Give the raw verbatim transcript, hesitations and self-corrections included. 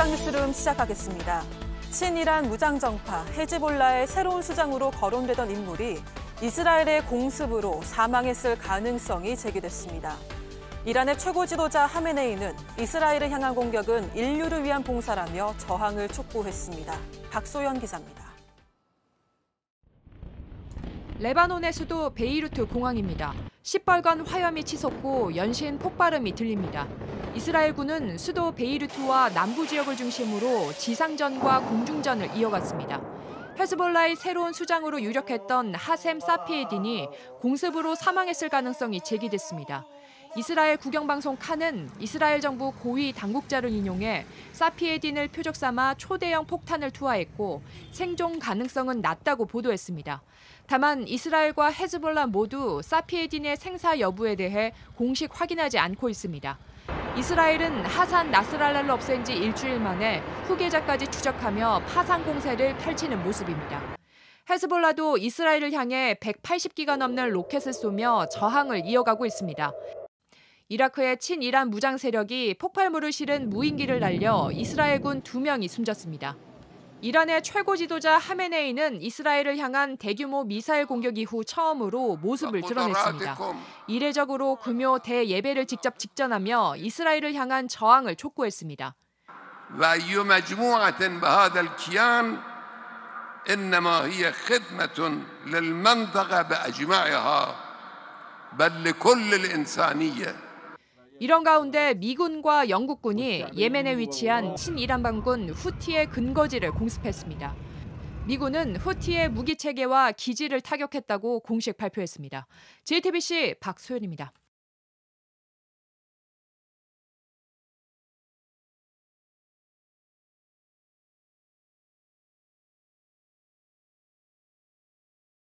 일강 뉴스룸 시작하겠습니다. 친이란 무장정파 헤즈볼라의 새로운 수장으로 거론되던 인물이 이스라엘의 공습으로 사망했을 가능성이 제기됐습니다. 이란의 최고 지도자 하메네이는 이스라엘을 향한 공격은 인류를 위한 봉사라며 저항을 촉구했습니다. 박소연 기자입니다. 레바논의 수도 베이루트 공항입니다. 시뻘건 화염이 치솟고 연신 폭발음이 들립니다. 이스라엘군은 수도 베이루트와 남부 지역을 중심으로 지상전과 공중전을 이어갔습니다. 헤즈볼라의 새로운 수장으로 유력했던 하셈 사피에딘이 공습으로 사망했을 가능성이 제기됐습니다. 이스라엘 국영방송 칸은 이스라엘 정부 고위 당국자를 인용해 사피에딘을 표적 삼아 초대형 폭탄을 투하했고 생존 가능성은 낮다고 보도했습니다. 다만 이스라엘과 헤즈볼라 모두 사피에딘의 생사 여부에 대해 공식 확인하지 않고 있습니다. 이스라엘은 하산 나스랄라를 없앤 지 일주일 만에 후계자까지 추적하며 파상 공세를 펼치는 모습입니다. 헤즈볼라도 이스라엘을 향해 백팔십 기가 넘는 로켓을 쏘며 저항을 이어가고 있습니다. 이라크의 친이란 무장 세력이 폭발물을 실은 무인기를 날려 이스라엘군 두 명이 숨졌습니다. 이란의 최고 지도자 하메네이는 이스라엘을 향한 대규모 미사일 공격 이후 처음으로 모습을 드러냈습니다. 이례적으로 금요 대예배를 직접 직전하며 이스라엘을 향한 저항을 촉구했습니다. 이런 가운데 미군과 영국군이 예멘에 위치한 친이란 반군 후티의 근거지를 공습했습니다. 미군은 후티의 무기체계와 기지를 타격했다고 공식 발표했습니다. 제이티비씨 박소연입니다.